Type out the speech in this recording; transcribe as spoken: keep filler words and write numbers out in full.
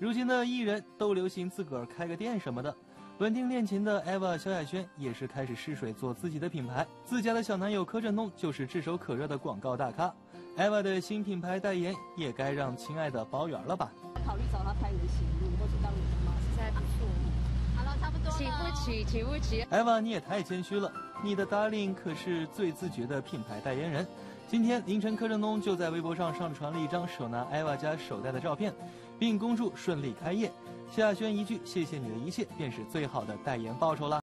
如今的艺人都流行自个儿开个店什么的，稳定练琴的 Eva 萧亚轩也是开始试水做自己的品牌。自家的小男友柯震东就是炙手可热的广告大咖。Eva 的新品牌代言也该让亲爱的包圆了吧？考虑找他拍《人形路》或者当人吗？其实还不错。好了，差不多。起不起？起不起 ？Eva， 你也太谦虚了，你的 darling 可是最自觉的品牌代言人。 今天凌晨，柯震东就在微博上上传了一张手拿 Eva 家手袋的照片，并恭祝顺利开业。萧亚轩一句“谢谢你的一切”，便是最好的代言报酬啦。